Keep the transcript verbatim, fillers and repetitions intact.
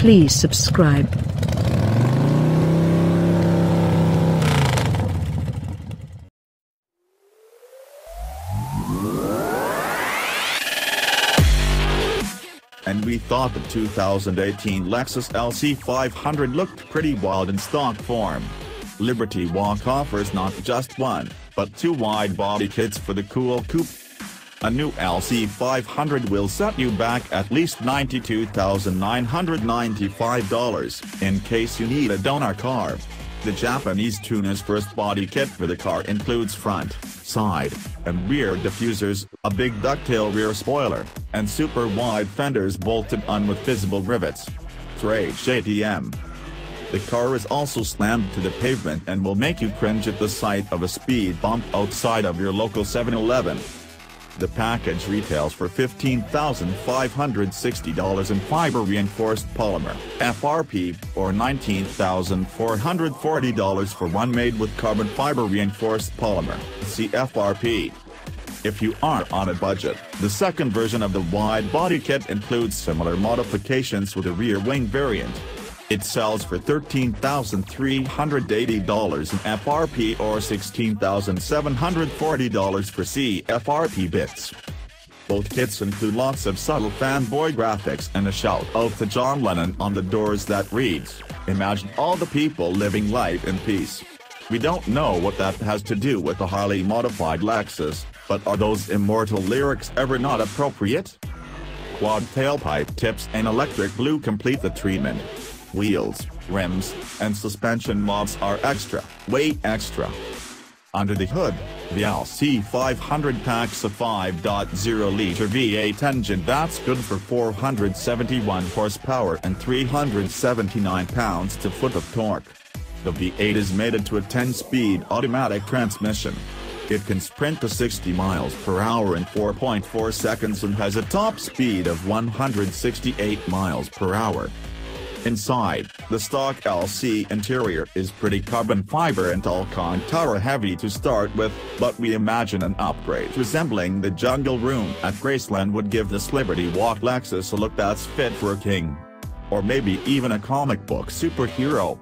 Please subscribe. And we thought the two thousand eighteen Lexus L C five hundred looked pretty wild in stock form. Liberty Walk offers not just one, but two wide body kits for the cool coupe. A new L C five hundred will set you back at least ninety-two thousand nine hundred ninety-five dollars, in case you need a donor car. The Japanese tuner's first body kit for the car includes front, side, and rear diffusers, a big ducktail rear spoiler, and super-wide fenders bolted on with visible rivets. Trade J D M. The car is also slammed to the pavement and will make you cringe at the sight of a speed bump outside of your local seven eleven. The package retails for fifteen thousand five hundred sixty dollars in fiber-reinforced polymer, F R P, or nineteen thousand four hundred forty dollars for one made with carbon fiber-reinforced polymer, C F R P. If you are on a budget, the second version of the wide-body kit includes similar modifications with a rear-wing variant. It sells for thirteen thousand three hundred eighty dollars in F R P or sixteen thousand seven hundred forty dollars for C F R P bits. Both kits include lots of subtle fanboy graphics and a shout-out to John Lennon on the doors that reads, "Imagine all the people living life in peace." We don't know what that has to do with the highly modified Lexus, but are those immortal lyrics ever not appropriate? Quad tailpipe tips and electric blue complete the treatment. Wheels, rims, and suspension mods are extra, way extra. Under the hood, the L C five hundred packs a five point oh liter V eight engine that's good for four hundred seventy-one horsepower and three hundred seventy-nine pounds-to-foot of torque. The V eight is mated to a ten-speed automatic transmission. It can sprint to sixty miles per hour in four point four seconds and has a top speed of one hundred sixty-eight miles per hour. Inside, the stock L C interior is pretty carbon fiber and Alcantara heavy to start with, but we imagine an upgrade resembling the jungle room at Graceland would give this Liberty Walk Lexus a look that's fit for a king. Or maybe even a comic book superhero.